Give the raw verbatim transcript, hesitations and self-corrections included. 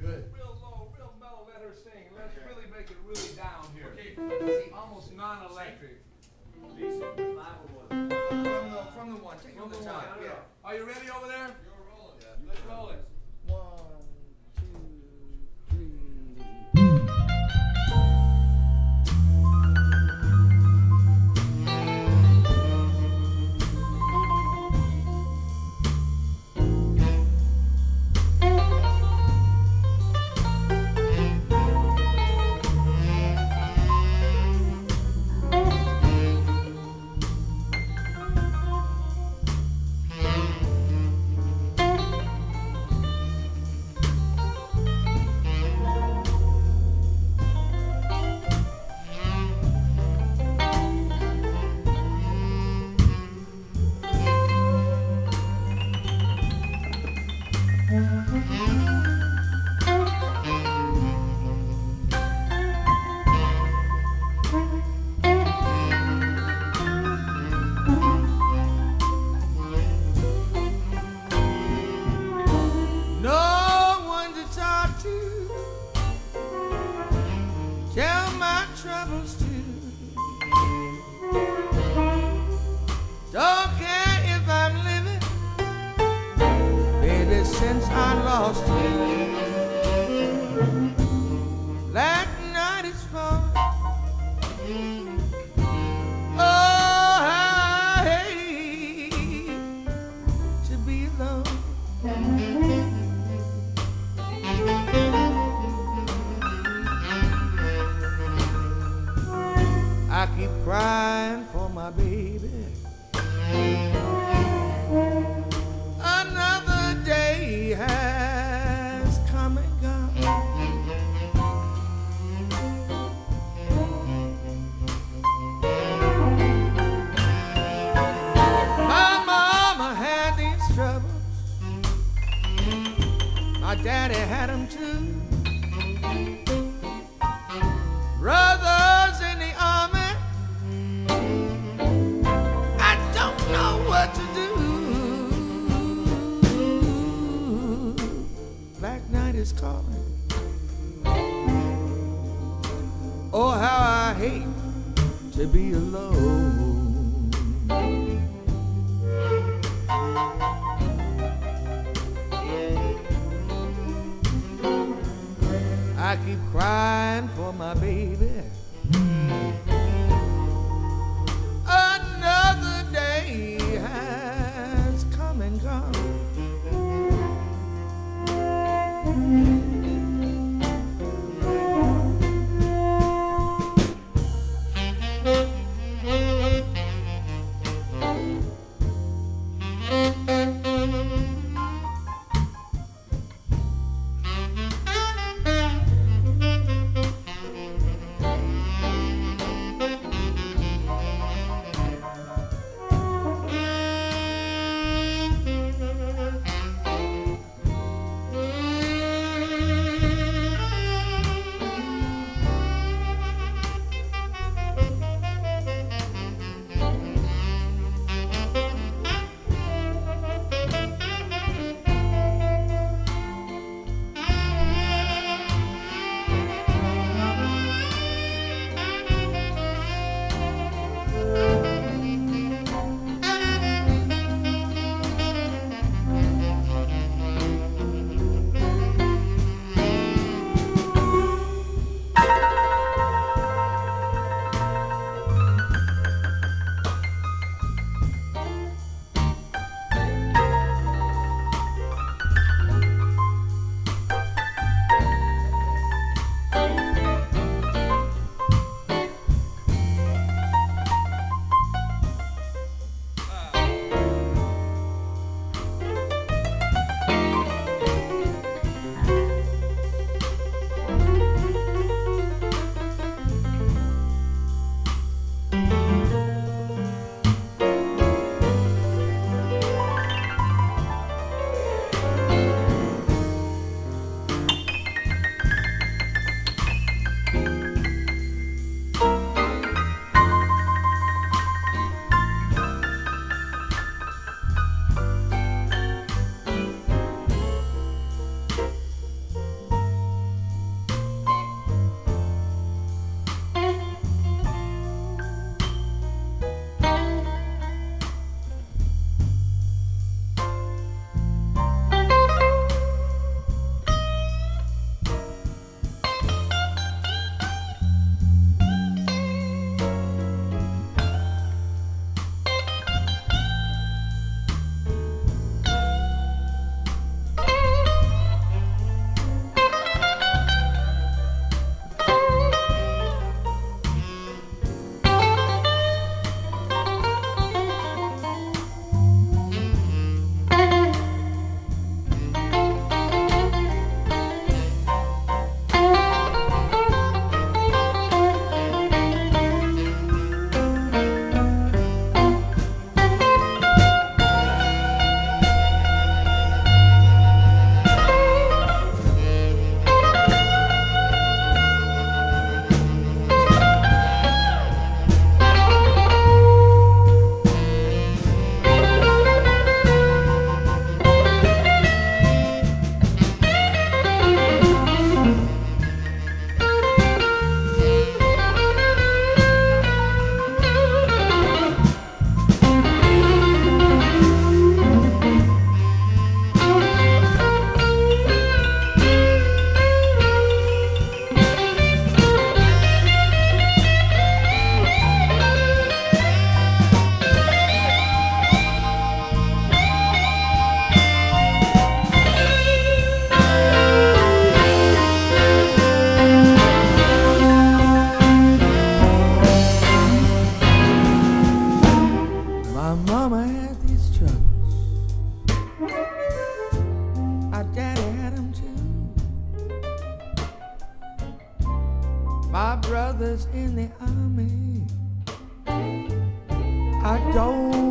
Good. Real low, real mellow, let her sing. Let's okay. really make it really down here. Okay. Almost non-electric. From the, from the one, take from the, the time. Yeah. Are you ready over there? You're rolling. Yeah. Let's roll it. One. my brother's in the army. I don't